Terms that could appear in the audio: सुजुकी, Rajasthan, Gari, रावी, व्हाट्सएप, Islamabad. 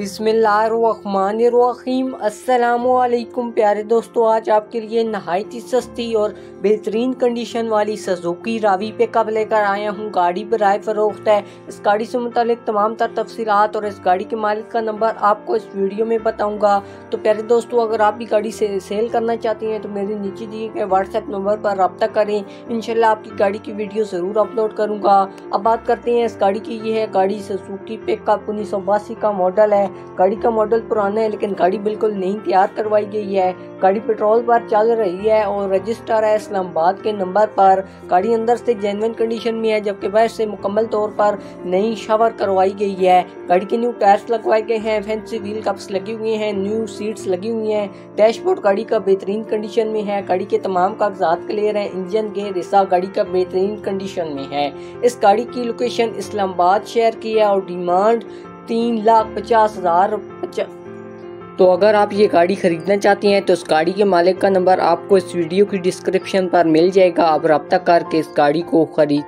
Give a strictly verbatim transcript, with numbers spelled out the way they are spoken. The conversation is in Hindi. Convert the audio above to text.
बिस्मिल्लाहिर्रहमानिर्रहीम। अस्सलामुअलैकुम प्यारे दोस्तों, आज आपके लिए नहायत ही सस्ती और बेहतरीन कंडीशन वाली सुजुकी रावी पिकअप लेकर आया हूँ। गाड़ी बराय फरोख्त है। इस गाड़ी से मुतालिक तमाम तर तफसीलात और इस गाड़ी के मालिक का नंबर आपको इस वीडियो में बताऊँगा। तो प्यारे दोस्तों, अगर आप भी गाड़ी से सेल करना चाहती हैं तो मेरे नीचे दिए गए व्हाट्सएप नंबर पर रब्ता करें। इंशाल्लाह आपकी गाड़ी की वीडियो ज़रूर अपलोड करूँगा। अब बात करते हैं इस गाड़ी की। यह है गाड़ी सुजुकी पिकअप, उन्नीस सौ बासी का मॉडल है। गाड़ी का मॉडल पुराना है लेकिन गाड़ी बिल्कुल नई तैयार करवाई गई है। गाड़ी पेट्रोल पर चल रही है और रजिस्टर है इस्लामाबाद के नंबर पर। गाड़ी अंदर से जेन्युइन कंडीशन में है जबकि बाहर से मुकम्मल तौर पर नई शावर करवाई गई है। गाड़ी के न्यू टायर्स लगवाए गए हैं, फैंसी व्हील कप्स लगे हुए हैं, न्यू सीट्स लगी हुई हैं। डैशबोर्ड गाड़ी का बेहतरीन कंडीशन में है। गाड़ी के तमाम कागजात क्लियर है। इंजन के रिसा गाड़ी का बेहतरीन कंडीशन में है। इस गाड़ी की लोकेशन इस्लामाबाद शहर की है और डिमांड तीन लाख पचास हजार तो अगर आप ये गाड़ी ख़रीदना चाहती हैं तो इस गाड़ी के मालिक का नंबर आपको इस वीडियो की डिस्क्रिप्शन पर मिल जाएगा। आप रब्ता करके इस गाड़ी को खरीद